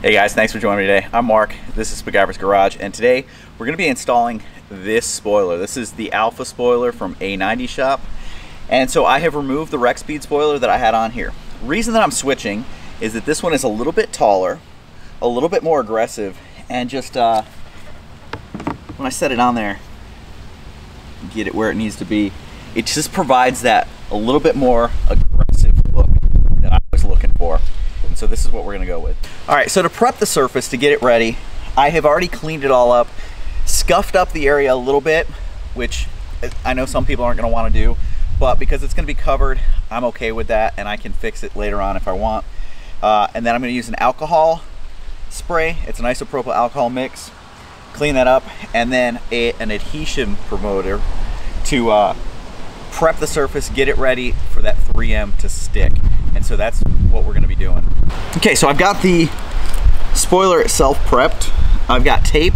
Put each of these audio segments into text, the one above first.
Hey guys, thanks for joining me today. I'm Mark, this is Spiguyver's Garage, and today we're going to be installing this spoiler. This is the Alpha spoiler from A90 Shop, and so I have removed the Rexpeed spoiler that I had on here. Reason that I'm switching is that this one is a little bit taller, a little bit more aggressive, and just when I set it on there, get it where it needs to be, it just provides that a little bit more aggressive look that I was looking for. So this is what we're gonna go with. All right, so to prep the surface to get it ready, I have already cleaned it all up, scuffed up the area a little bit, which I know some people aren't gonna wanna do, but because it's gonna be covered, I'm okay with that and I can fix it later on if I want. And then I'm gonna use an alcohol spray. It's an isopropyl alcohol mix. Clean that up, and then an adhesion promoter to prep the surface, get it ready for that 3M to stick. And so that's what we're gonna be doing. Okay, so I've got the spoiler itself prepped. I've got tape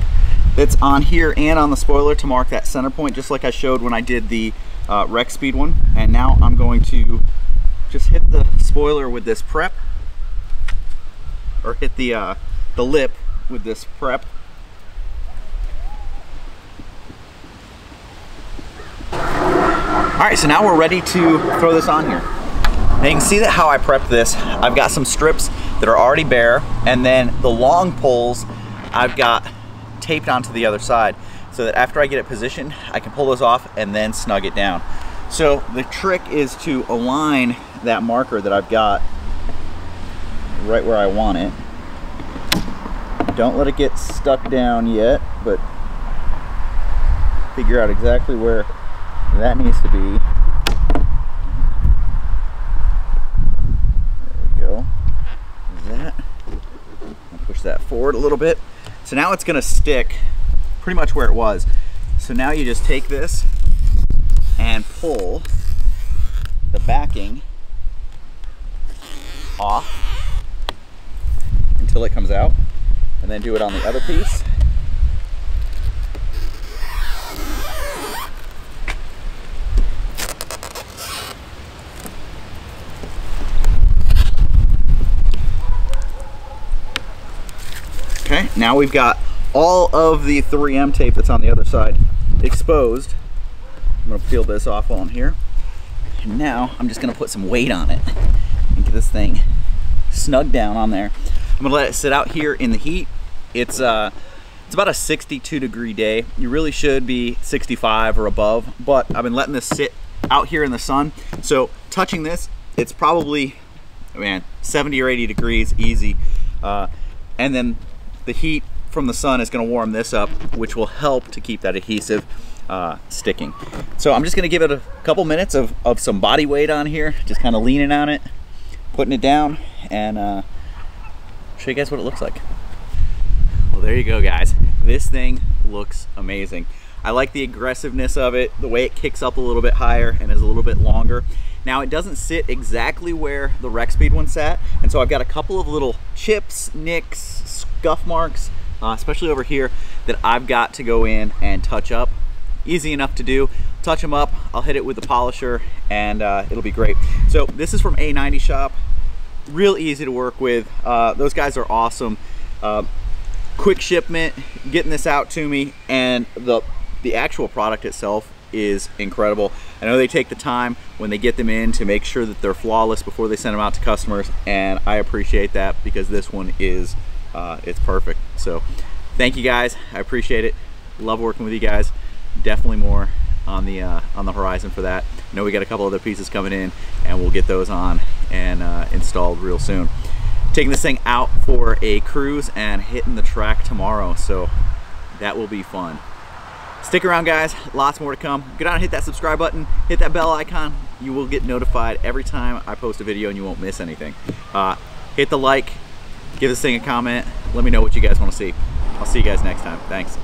that's on here and on the spoiler to mark that center point, just like I showed when I did the Rexpeed one. And now I'm going to just hit the spoiler with this prep, or hit the lip with this prep. All right, so now we're ready to throw this on here. Now you can see that how I prepped this. I've got some strips that are already bare, and then the long poles I've got taped onto the other side so that after I get it positioned, I can pull those off and then snug it down. So the trick is to align that marker that I've got right where I want it. Don't let it get stuck down yet, but figure out exactly where that needs to be. That forward a little bit. So now it's gonna stick pretty much where it was. So now you just take this and pull the backing off until it comes out, and then do it on the other piece. Okay, now we've got all of the 3M tape that's on the other side exposed. I'm gonna peel this off while I'm here. And now I'm just gonna put some weight on it and get this thing snug down on there. I'm gonna let it sit out here in the heat. It's about a 62 degree day. You really should be 65 or above, but I've been letting this sit out here in the sun. So touching this, it's probably, man, 70 or 80 degrees easy. And then the heat from the sun is gonna warm this up, which will help to keep that adhesive sticking. So I'm just gonna give it a couple minutes of some body weight on here, just kind of leaning on it, putting it down, and show you guys what it looks like. Well, there you go, guys. This thing looks amazing. I like the aggressiveness of it, the way it kicks up a little bit higher and is a little bit longer. Now it doesn't sit exactly where the Rexpeed one sat, and so I've got a couple of little chips, nicks, scuff marks, especially over here, that I've got to go in and touch up. Easy enough to do. Touch them up, I'll hit it with the polisher, and it'll be great. So this is from A90 Shop. Real easy to work with. Those guys are awesome. Quick shipment, getting this out to me, and the actual product itself is incredible. I know they take the time when they get them in to make sure that they're flawless before they send them out to customers, and I appreciate that because this one is it's perfect. So thank you guys, I appreciate it. Love working with you guys. Definitely more on the horizon for that. I know we got a couple other pieces coming in, and we'll get those on and installed real soon. Taking this thing out for a cruise and hitting the track tomorrow, so that will be fun. Stick around, guys, lots more to come. Go down and hit that subscribe button, hit that bell icon. You will get notified every time I post a video and you won't miss anything. Hit the like, give this thing a comment, let me know what you guys want to see. I'll see you guys next time. Thanks.